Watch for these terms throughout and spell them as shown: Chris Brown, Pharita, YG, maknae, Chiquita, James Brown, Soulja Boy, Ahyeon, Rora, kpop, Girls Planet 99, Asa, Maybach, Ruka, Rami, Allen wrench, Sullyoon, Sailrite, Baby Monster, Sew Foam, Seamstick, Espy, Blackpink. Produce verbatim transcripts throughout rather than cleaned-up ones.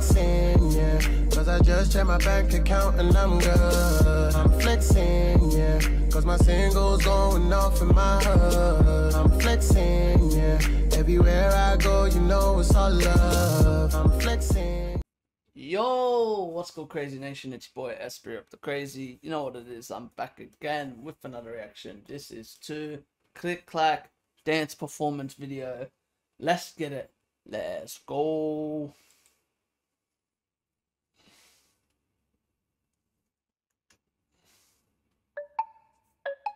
flexing, yeah. Cause I just checked my bank account and I'm good. I'm flexing, yeah. Cause my single's going off in my hood. I'm flexing, yeah. Everywhere I go, you know it's all love. I'm flexing. Yo, what's good, Crazy Nation? It's your boy Espy up the crazy. You know what it is, I'm back again with another reaction. This is two click clack dance performance video. Let's get it. Let's go.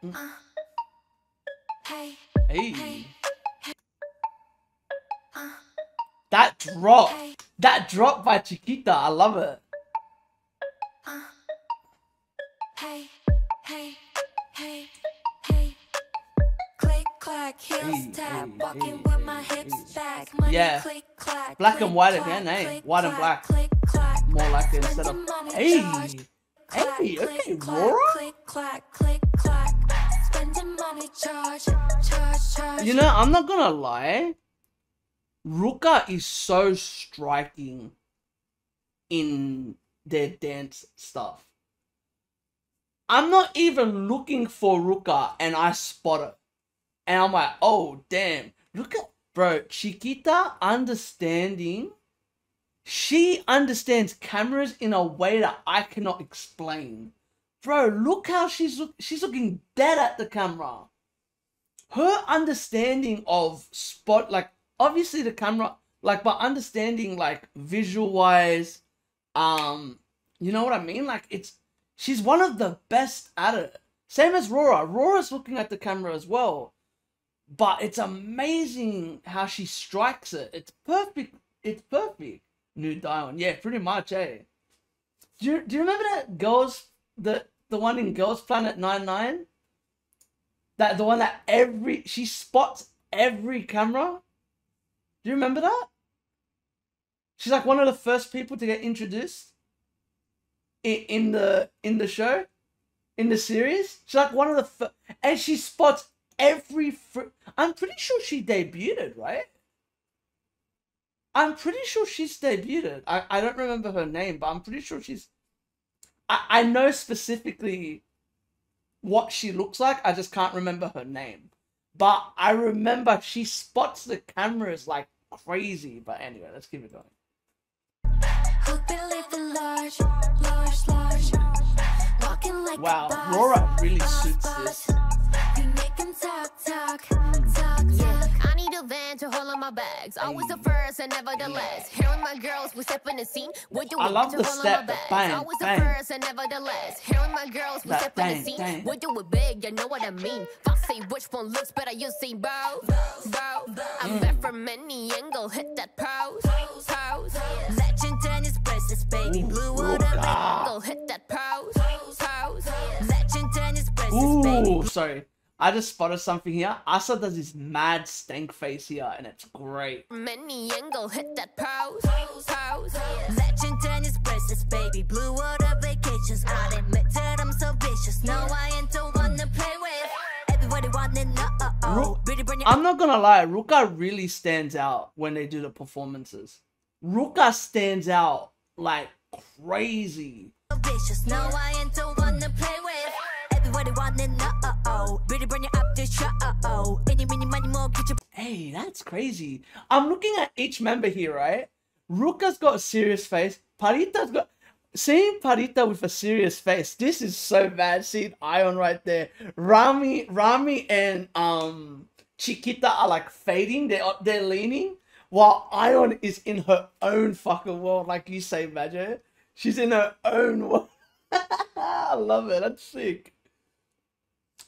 Uh, hey. Hey. hey. Uh, that drop. Hey. That drop by Chiquita. I love it. Uh, hey. Hey. Hey. Hey. Click clack heels tap, walking with my hips back. Yeah. Black and white again, eh? White and black. More like it instead of. Hey. Hey. Okay, Rora. Click clack. Click clack. Charge, charge, charge. You know, I'm not gonna lie, Ruka is so striking in their dance stuff. I'm not even looking for Ruka and I spot it. And I'm like, oh damn, look at bro, Chiquita understanding. She understands cameras in a way that I cannot explain. Bro, look how she's look, she's looking dead at the camera. Her understanding of spot, like obviously the camera, like but understanding like visual wise, um, you know what I mean? Like it's she's one of the best at it. Same as Rora. Rora's looking at the camera as well, but it's amazing how she strikes it. It's perfect. It's perfect. New Dion, yeah, pretty much, eh? Do you do you remember that girls the The one in Girls Planet ninety-nine, that the one that every she spots every camera. Do you remember that? She's like one of the first people to get introduced in, in the in the show, in the series. She's like one of the first, and she spots every. Fr I'm pretty sure she debuted, right? I'm pretty sure she's debuted. I I don't remember her name, but I'm pretty sure she's. I, I know specifically what she looks like. I just can't remember her name. But I remember she spots the cameras like crazy. But anyway, let's keep it going. Wow, Rora really suits this. To hold on my bags, always the first and nevertheless. Here with my girls, we step in the scene. Would you want to hold on my bags? Always the first and nevertheless. Here with my girls, we step in the scene. Would you with big? You know what I mean. I say which one looks better, you see both. I'm back from any angle, hit that pose. Pose. Legend and his presence, baby. Blue wood and angle, hit that pose. Pose. Legend and his presence, baby. Ooh, sorry. I just spotted something here. Asa does this mad stank face here, and it's great. Many angle hit that pose, pose. Legend and his presence, baby. Blue water vacations. I admit that I'm so vicious. No, I ain't the one to play with. Everybody wanting uh oh. I'm not gonna lie, Ruka really stands out when they do the performances. Ruka stands out like crazy. Vicious. No, I ain't the one to play with. Hey, that's crazy. I'm looking at each member here, right? Ruka's got a serious face. Pharita's got... Seeing Pharita with a serious face, this is so bad. Seeing Ahyeon right there. Rami Rami and um Chiquita are like fading. They're, they're leaning. While Ahyeon is in her own fucking world, like you say, Major. She's in her own world. I love it. That's sick.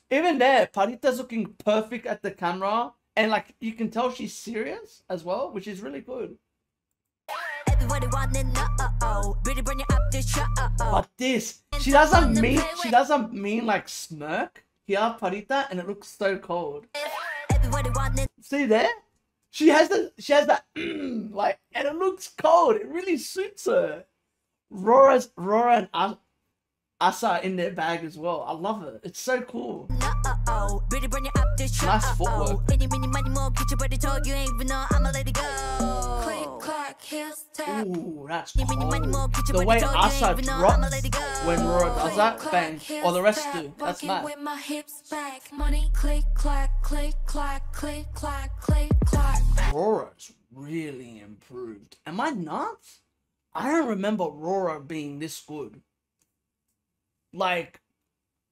Even there, Pharita's looking perfect at the camera, and like you can tell she's serious as well, which is really good. But this, she doesn't mean she doesn't mean like smirk here, Pharita, and it looks so cold. See there? She has the she has that mm, like, and it looks cold. It really suits her. Rora's Rora and Asa in their bag as well. I love it. It's so cool. Nice footwork. Click, clack, Ooh, that's cold. The way Asa drops when Rora does that, bang, or the rest do, that's mad. Rora's really improved. Am I nuts? I don't remember Rora being this good. Like,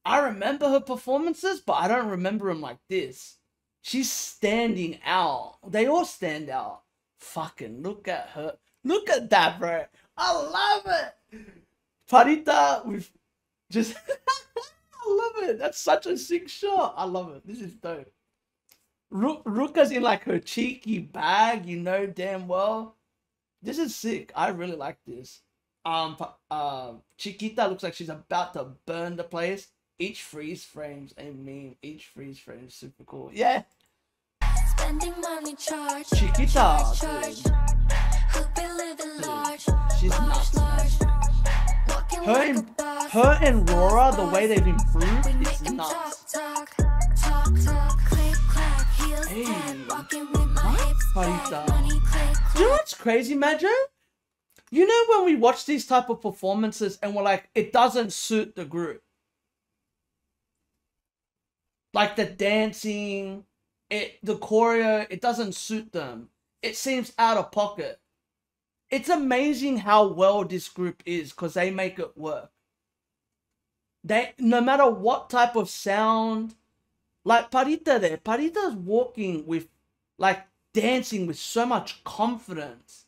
I remember her performances, but I don't remember them like this. She's standing out. They all stand out. Fucking look at her. Look at that, bro. I love it. Pharita with just... I love it. That's such a sick shot. I love it. This is dope. Ru Ruka's in like her cheeky bag. You know damn well. This is sick. I really like this. Um, uh, Chiquita looks like she's about to burn the place. Each freeze frame's a meme. Each freeze frame's super cool. Yeah. Spending money charge. Chiquita. Charge, charge. She's nuts. Her and, her and Rora, the way they've improved, is nuts. Talk, talk, talk, click, clack, heels, hey. Pharita. Do you know what's crazy, Majo? You know when we watch these type of performances and we're like, it doesn't suit the group. Like the dancing, it the choreo, it doesn't suit them. It seems out of pocket. It's amazing how well this group is because they make it work. They, no matter what type of sound, like Pharita there, Parita's walking with, like dancing with so much confidence.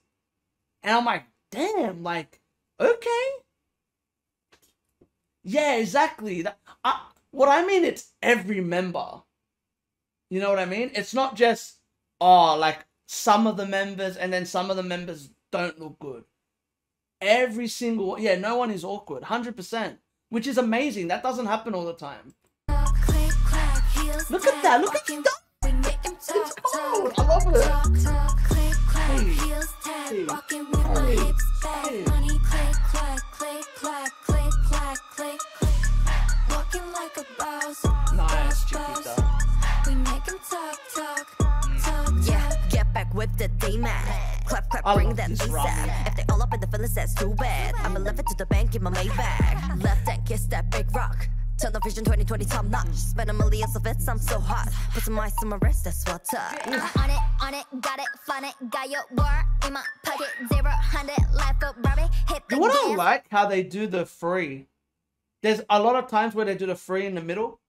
And I'm like, damn, like, okay. Yeah, exactly. That, I, what I mean, it's every member. You know what I mean? It's not just, oh, like some of the members and then some of the members don't look good. Every single, yeah, no one is awkward, one hundred percent, which is amazing. That doesn't happen all the time. Look at that, look at that. It's cold, I love it. Hey. Hey. Hey. Like a boss, nice, Chiquita. We make them talk, talk, talk. Yeah, get back with the demon. Clap, clap, bring that ASAP. If they all up in the feelings, that's too bad. I'ma leave it to the bank in my Maybach. Left and kiss that big rock. Television twenty twenty top notch. Spend a million of it, I'm so hot. Put some ice on my wrist, that's what's up. On it, on it, got it, fun it. Got your war in my pocket. Zero, hundred, life go Robbie. Hit the what I like how they do the free. There's a lot of times where they do the free in the middle,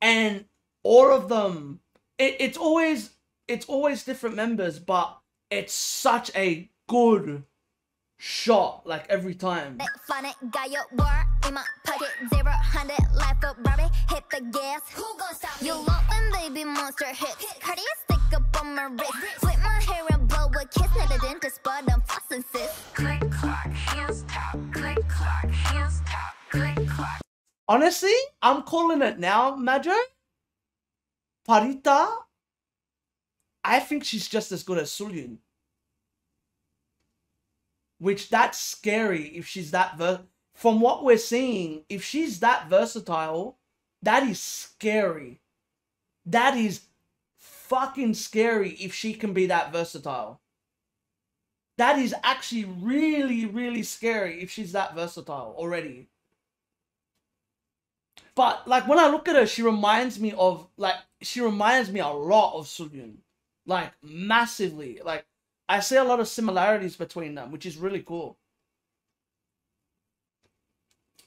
and all of them, it, it's always it's always different members, but it's such a good shot, like every time. Who gon' stop me? You love when Baby Monster hits. Cardio stick up on my wrist. Flip my hair and blow a kiss. Not a dentist, but I'm flossing, sis. Click clock, heels top. Click clock, heels top. Honestly, I'm calling it now, Majo. Pharita, I think she's just as good as Sullyoon. Which, that's scary if she's that ver- From what we're seeing, if she's that versatile, that is scary. That is fucking scary if she can be that versatile. That is actually really, really scary if she's that versatile already. But, like, when I look at her, she reminds me of, like, she reminds me a lot of Sullyoon. Like, massively. Like, I see a lot of similarities between them, which is really cool.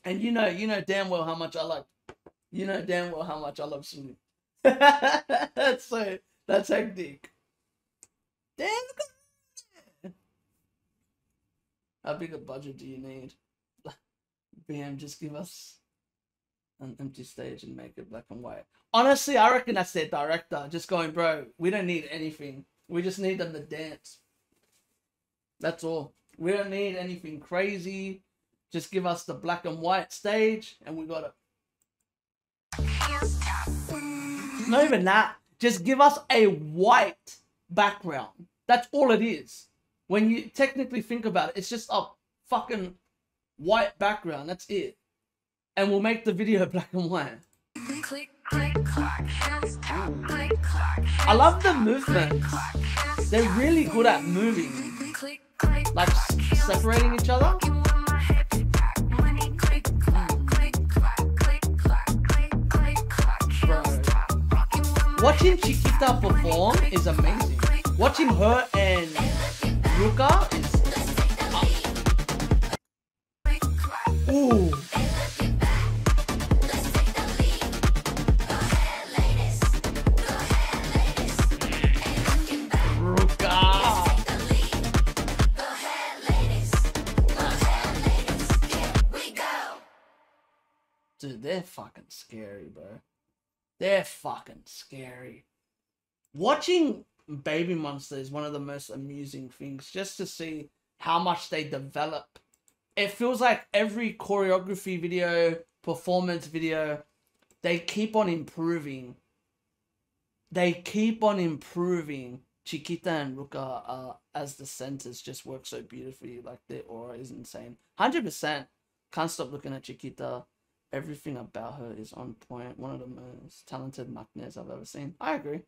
And you know, you know damn well how much I like, you know damn well how much I love Sullyoon. That's so, that's hectic. Damn good. How big a budget do you need? B M, just give us... an empty stage and make it black and white. Honestly, I reckon that's their director just going, bro, we don't need anything. We just need them to dance. That's all. We don't need anything crazy. Just give us the black and white stage and we got it. Not even that. Just give us a white background. That's all it is. When you technically think about it, it's just a fucking white background. That's it. And we'll make the video black and white. Click, click, clock, hands top, click, clock, hands I love the movements. Click, clock, hands They're really good at moving. Click, like separating each other. Bro. Watching Chiquita perform is amazing. Watching her and Ruka is up. Ooh. Dude, they're fucking scary, bro. They're fucking scary. Watching Baby Monster is one of the most amusing things, just to see how much they develop. It feels like every choreography video, performance video, they keep on improving. They keep on improving. Chiquita and Ruka uh, as the centers just work so beautifully. Like, their aura is insane. one hundred percent. Can't stop looking at Chiquita. Everything about her is on point. One of the most talented maknaes I've ever seen. I agree.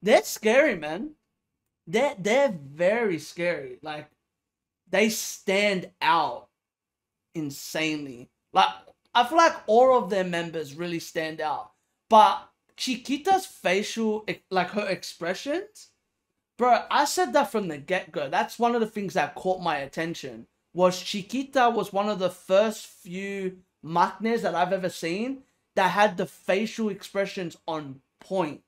They're scary, man. They're, they're very scary. Like, they stand out insanely. Like, I feel like all of their members really stand out. But Chiquita's facial, like her expressions, bro, I said that from the get-go. That's one of the things that caught my attention, was Chiquita was one of the first few maknaes that I've ever seen that had the facial expressions on point.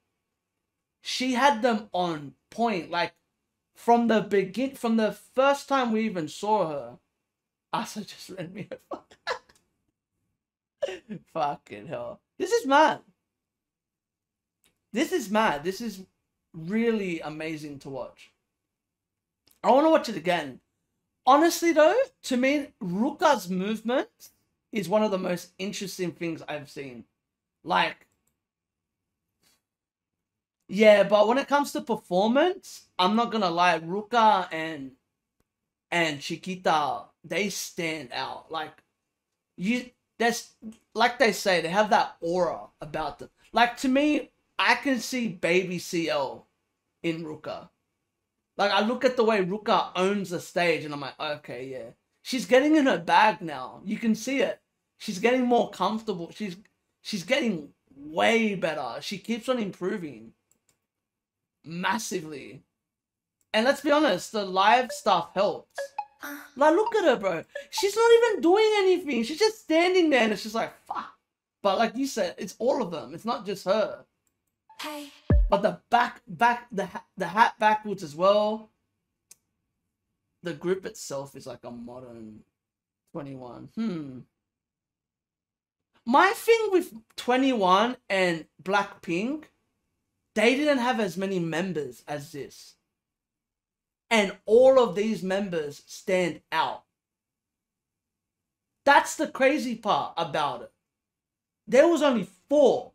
She had them on point. Like, from the begin, from the first time we even saw her, Asa just ran me over. Fucking hell. This is mad. This is mad. This is really amazing to watch. I want to watch it again. Honestly, though, to me, Ruka's movement is one of the most interesting things I've seen. Like, yeah, but when it comes to performance, I'm not gonna lie, Ruka and and Chiquita, they stand out. Like, you, that's like they say, they have that aura about them. Like, to me, I can see Baby C L in Ruka. Like, I look at the way Ruka owns the stage, and I'm like, okay, yeah. She's getting in her bag now. You can see it. She's getting more comfortable. She's she's getting way better. She keeps on improving massively. And let's be honest, the live stuff helps. Like, look at her, bro. She's not even doing anything. She's just standing there, and it's just like, fuck. But like you said, it's all of them. It's not just her. Hey. But the back, back, the the hat backwards as well. The group itself is like a modern twenty-one. Hmm. My thing with twenty-one and Blackpink, they didn't have as many members as this. And all of these members stand out. That's the crazy part about it. There was only four.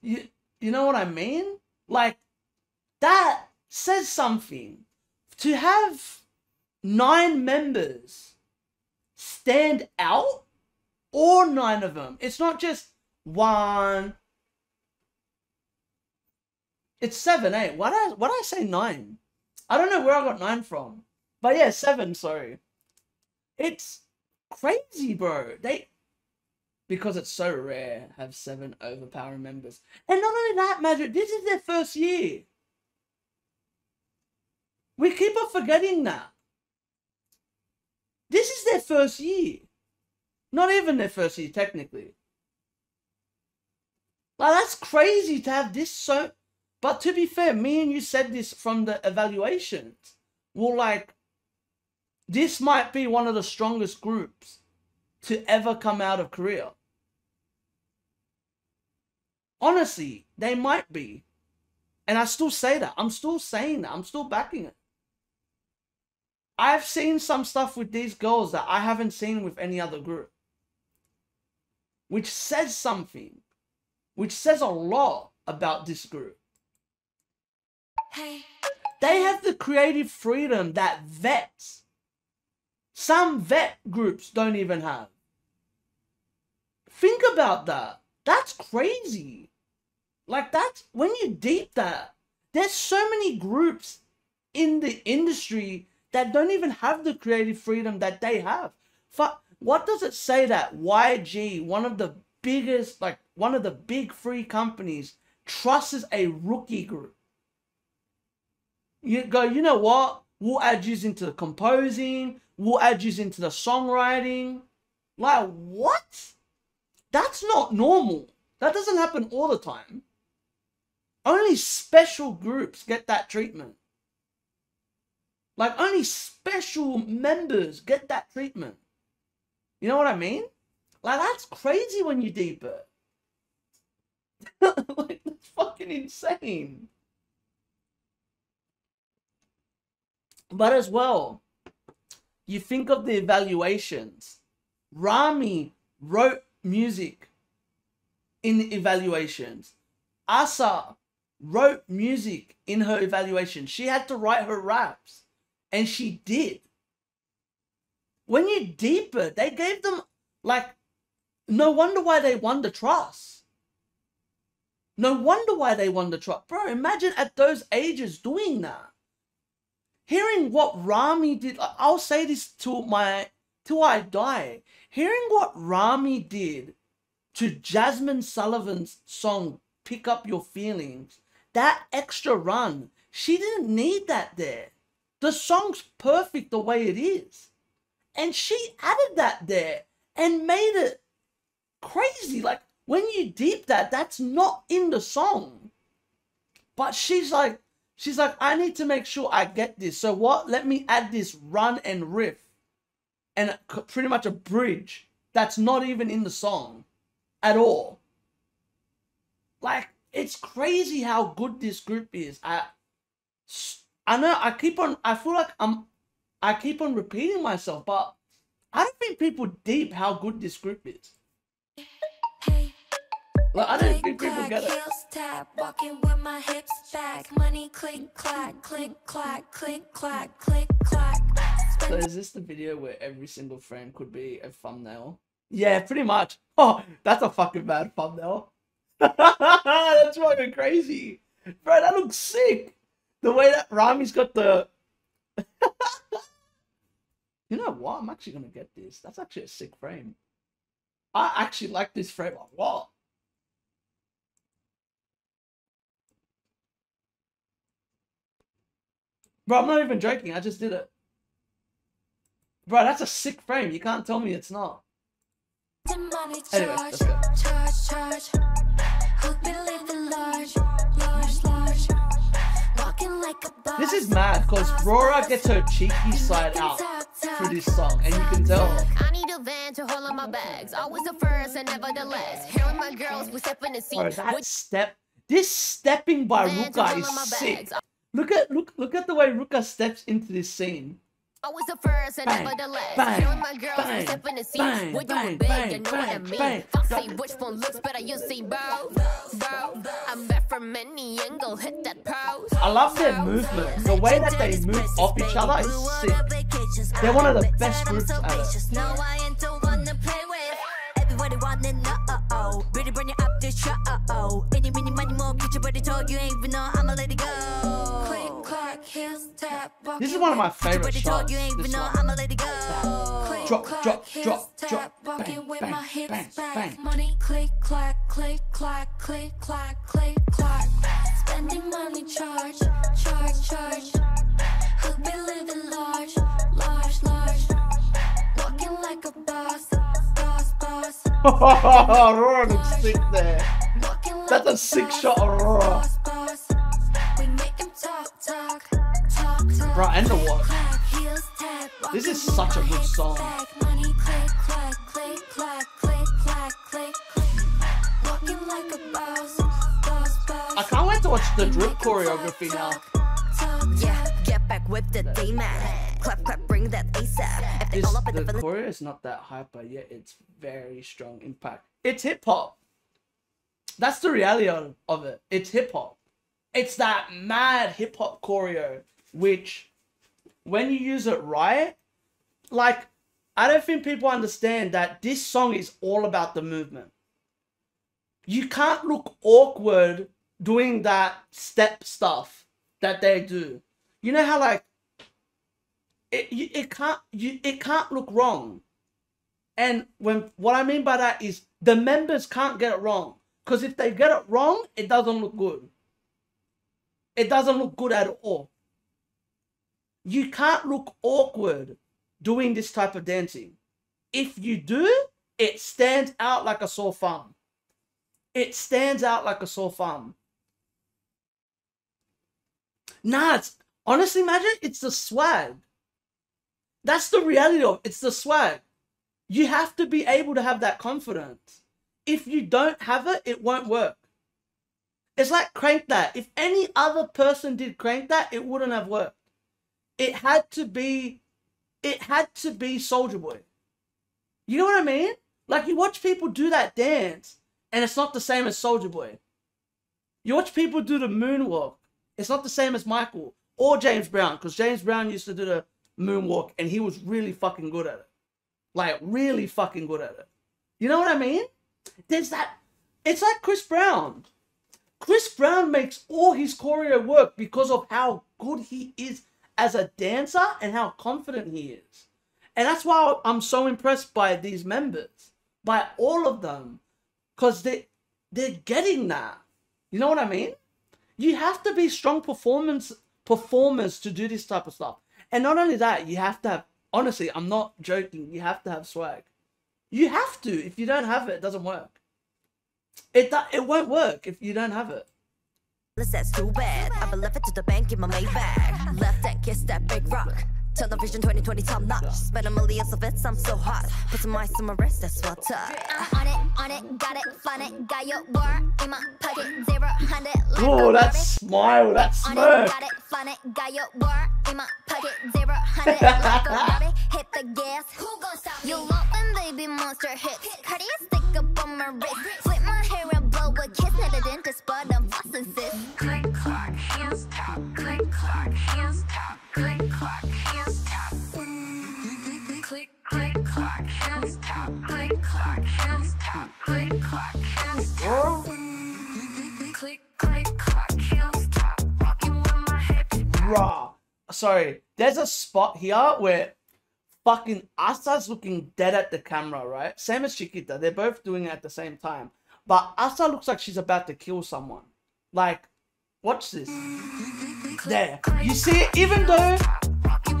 You, you know what I mean? Like, that says something. To have nine members stand out, all nine of them, it's not just one, it's seven, eight. Why did I, why did I say nine? I don't know where I got nine from. But yeah, seven, sorry. It's crazy, bro. They, because it's so rare, have seven overpowering members. And not only that, Magic, this is their first year. We keep on forgetting that. This is their first year. Not even their first year, technically. Like, that's crazy to have this so... But to be fair, me and you said this from the evaluations. Well, like, this might be one of the strongest groups to ever come out of Korea. Honestly, they might be. And I still say that. I'm still saying that. I'm still backing it. I've seen some stuff with these girls that I haven't seen with any other group, which says something, which says a lot about this group. Hey. They have the creative freedom that vets, some vet groups don't even have. Think about that. That's crazy. Like, that's, when you deep that, there's so many groups in the industry that don't even have the creative freedom that they have. Fuck, what does it say that Y G, one of the biggest, like one of the big three companies, trusts a rookie group? You go, you know what? We'll add you into the composing. We'll add you into the songwriting. Like, what? That's not normal. That doesn't happen all the time. Only special groups get that treatment. Like, only special members get that treatment. You know what I mean? Like, that's crazy when you deep it. Like, that's fucking insane. But as well, you think of the evaluations. Rami wrote music in the evaluations. Asa wrote music in her evaluation. She had to write her raps, and she did. When you deep it, they gave them, like, no wonder why they won the trust. No wonder why they won the trust. Bro, imagine at those ages doing that. Hearing what Rami did, I'll say this till my till I die. Hearing what Rami did to Jasmine Sullivan's song "Pick Up Your Feelings," that extra run, she didn't need that there. The song's perfect the way it is, and she added that there and made it crazy. Like, when you deep that, that's not in the song, but she's like. She's like, I need to make sure I get this. So what? Let me add this run and riff and pretty much a bridge that's not even in the song at all. Like, it's crazy how good this group is. I, I know I keep on, I feel like I'm, I keep on repeating myself, but I don't think people deep how good this group is. Like, I don't think people get it. Walking with my hips back, money click clack, click clack, click clack, click clack. So is this the video where every single frame could be a thumbnail? Yeah, pretty much. Oh, that's a fucking bad thumbnail. That's fucking crazy, bro. That looks sick. The way that Rami's got the. You know what? I'm actually gonna get this. That's actually a sick frame. I actually like this frame a lot. Bro, I'm not even joking. I just did it. Bro, that's a sick frame. You can't tell me it's not. Anyway, that's good. This is mad because Rora gets her cheeky side out for this song, and you can tell. I need a van to hold on my bags. Always the first and never the last. Here with my girls, we step in the scene. That step, this stepping by Ruka is sick. Look at look look at the way Ruka steps into this scene. I was the first and never the last. My girl step in the scene. What you big, you know what I mean. Foxy, which one looks better, you see, bro. Bro, I'm back from any angle, hit that pose. I love their movement. The way that they move off each other is sick. They're one of the best groups at it. Really bring you up the show. Oh, any mini money more picture, but it's all you ain't even know. I'ma let it go. This is one of my favorite shots. Drop, drop, drop, drop. Bang, bang, bang, bang. Money click, clack, click, clack, click, clack, click, clack. Spending money, charge, charge, charge. Hope we living large, large, large. Walking like a boss. Rora looks sick there. That's a sick shot of Rora. Bro, and the what? This is such a good song. I can't wait to watch the drip choreography now. Yeah, get back with the D-man. Clap, clap, bring that ASAP. This, the choreo is not that hyper, yet it's very strong impact. It's hip-hop. That's the reality of it. It's hip-hop. It's that mad hip-hop choreo, which, when you use it right, like, I don't think people understand that this song is all about the movement. You can't look awkward doing that step stuff that they do. you know how like it you, it can't you it can't look wrong. And when what I mean by that is the members can't get it wrong, because if they get it wrong, it doesn't look good. It doesn't look good at all. You can't look awkward doing this type of dancing. If you do, it stands out like a sore thumb. It stands out like a sore thumb. Nah, it's, honestly, imagine it's the swag. That's the reality of it. It's the swag. You have to be able to have that confidence. If you don't have it, it won't work. It's like Crank That. If any other person did Crank That, it wouldn't have worked. It had to be, it had to be Soulja Boy. You know what I mean? Like, you watch people do that dance, and it's not the same as Soulja Boy. You watch people do the moonwalk. It's not the same as Michael or James Brown, because James Brown used to do the moonwalk, and he was really fucking good at it. Like, really fucking good at it. You know what I mean? There's that. It's like Chris Brown. Chris Brown makes all his choreo work because of how good he is as a dancer and how confident he is. And that's why I'm so impressed by these members, by all of them, because they, they're getting that. You know what I mean? You have to be strong performance performers to do this type of stuff. And not only that, you have to have, honestly, I'm not joking, you have to have swag. You have to. If you don't have it, it doesn't work. It, it won't work if you don't have it. That's too bad. I've left it to the bank in my Maybach. Left that kiss that big rock. Television twenty twenty top notch. Spent a million of it, I'm so hot. Put some ice on my wrist, that's what's up. I'm on it, on it, got it, fun it. Got your war in my pocket, zero hundred. Oh, that smile, that smirk. Got it, fun it, got your war in my pocket, zero hundred. Like a rabbit, hit the gas. Who gon' stop me? You love when Baby Monster hits. Cardi stick up on my wrist. Flip my hair and blow a kiss. Not a dentist, but I'm fussing sis. Click, clock, hands top. Click, clock, hands top. Click, clock, hands top. Click, click, clock, hands top. Click, clock, hands top. Click, clock, hands top. Click, click, clock, hands top. Walking with my head raw. Sorry, there's a spot here where fucking Asa's looking dead at the camera, right? Same as Chiquita. They're both doing it at the same time. But Asa looks like she's about to kill someone. Like, watch this. There. You see it, even though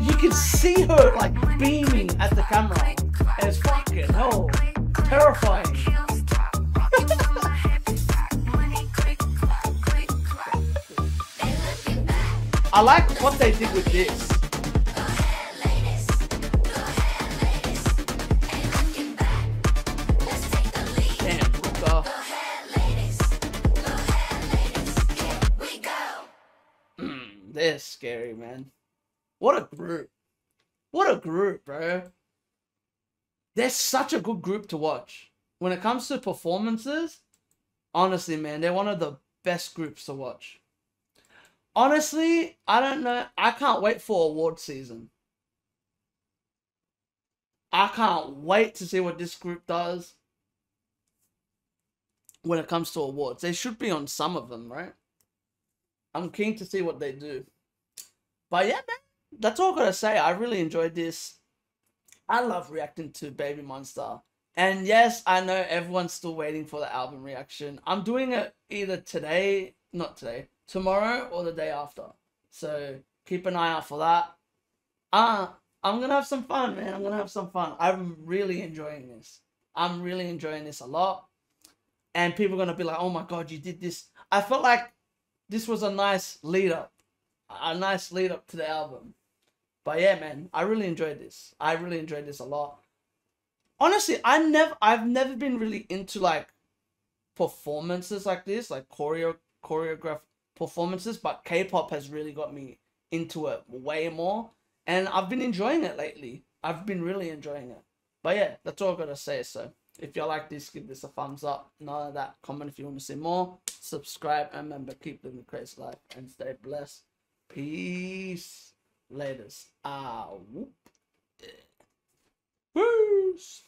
you can see her like beaming at the camera. And it's fucking hell. Terrifying. I like what they did with this. They're scary, man. What a group. What a group, bro. They're such a good group to watch. When it comes to performances, honestly, man, they're one of the best groups to watch. Honestly, I don't know. I can't wait for award season. I can't wait to see what this group does when it comes to awards. They should be on some of them, right? I'm keen to see what they do. But yeah, man, that's all I gotta say. I really enjoyed this. I love reacting to Baby Monster. And yes, I know everyone's still waiting for the album reaction. I'm doing it either today, not today, tomorrow or the day after. So keep an eye out for that. Uh, I'm gonna have some fun, man. I'm gonna have some fun. I'm really enjoying this. I'm really enjoying this a lot. And people are gonna be like, oh my God, you did this. I felt like this was a nice lead up, a nice lead up to the album. But yeah, man, I really enjoyed this. I really enjoyed this a lot. Honestly, I never, I've never been really into like performances like this, like choreo, choreographed performances, but K-pop has really got me into it way more. And I've been enjoying it lately. I've been really enjoying it. But yeah, that's all I gotta say. So if you like this, give this a thumbs up. None of that. Comment if you want to see more. Subscribe and remember, keep living a crazy life and stay blessed. Peace. Laters. Ah, whoop. Yeah. Peace.